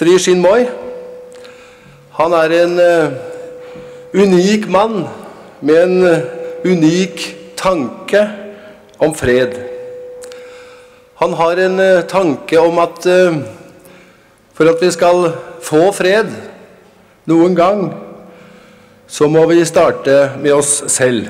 Sri Chinmoy. Han en unik mann med en unik tanke om fred. Han har en tanke om at for at vi skal få fred noen gang, så må vi starte med oss selv.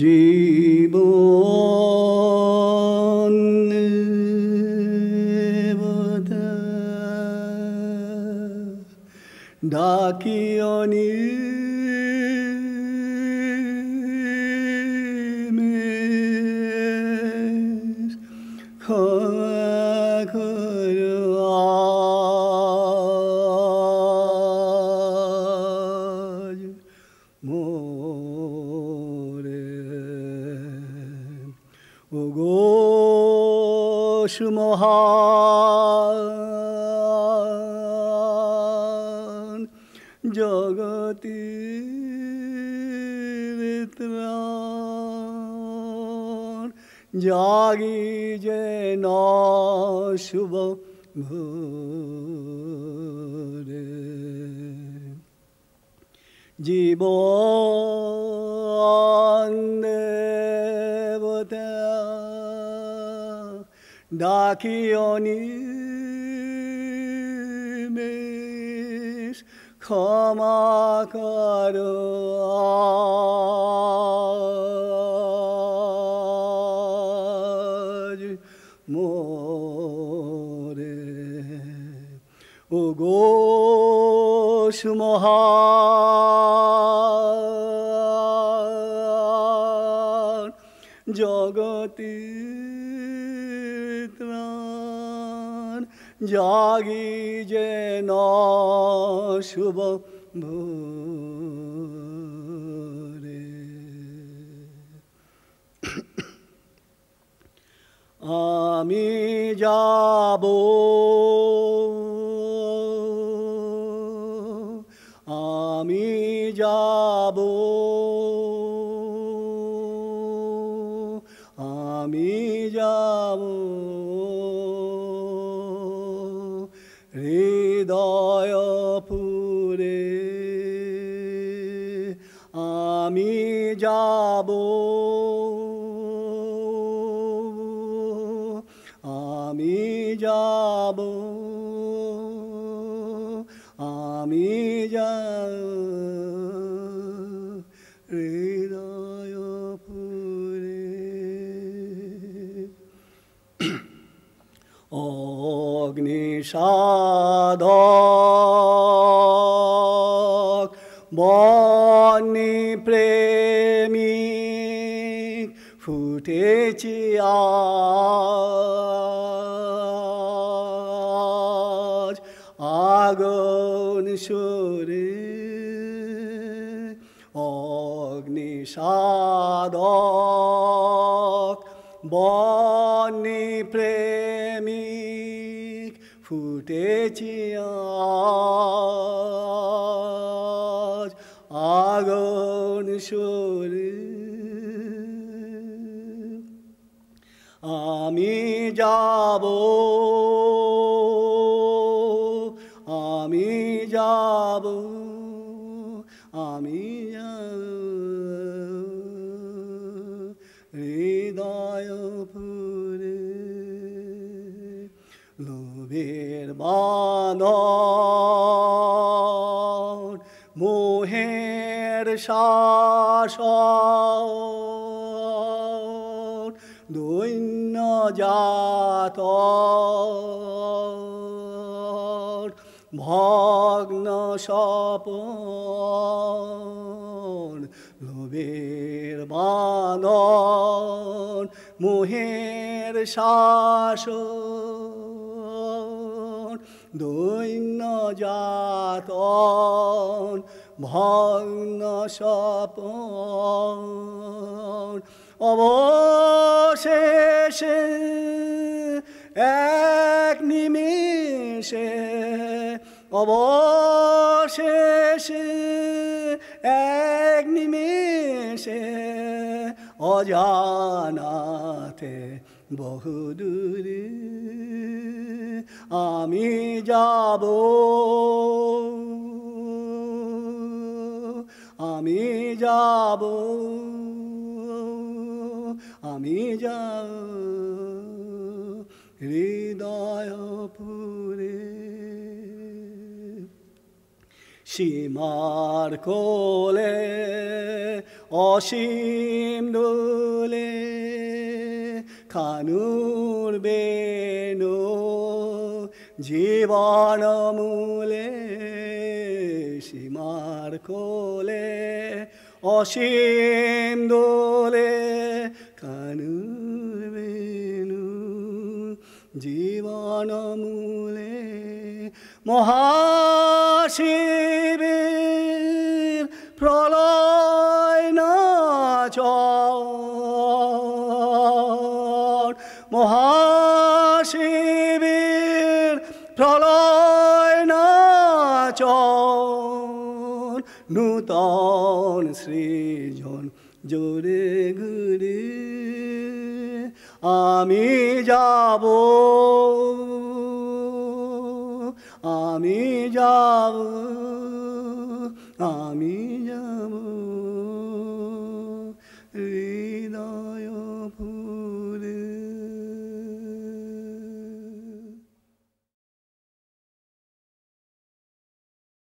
Jiban Debata Dakioni Mes Kakuraj Ugosh Mohan Jagati Vitran Jagi Jena Shubha Bhare Jiban Debata Dakioni mes khama karaj more ugosh mohan jagati Jagi Jena Shubha Bhare Ami Jabo Ami Jabo Ami Jabo Hridayapure Ami Jabo Ami Jabo Ami Jabo Hridayapure Agni Sadhak Bani Premik Futechi Aj Agon Shore সাধক বনে প্রেমিক ফুটেছে আজ আগুন সুরে। আমি যাব, আমি যাব, আমি হৃদয় পুরে। লোভের বাঁধন, মোহের শাসন, দৈন্য জাতর ভগ্ন স্বপন। লোভের বাঁধন, মোহের শাসন, দৈন্য জাতন ভগ্ন স্বপন। অবশেষে এক নিমেষে, অবশেষে এক নিমেষে অজানাতে বহুদূরে আমি যাব, আমি যাব, আমি যাব হৃদয় পুরে। সীমার কোলে অসীম দোলে খানুর বেণু জীবন মূলে। সীমার কোলে অসীম দোলে খানুর বেণু জীবন মূলে। মহাশিবের প্রলয় নাচন, মহাশিবের প্রলয় নাচন, নূতন সৃজন জোরে ঘুরে। আমি যাব, আমি যাব, আমি যাব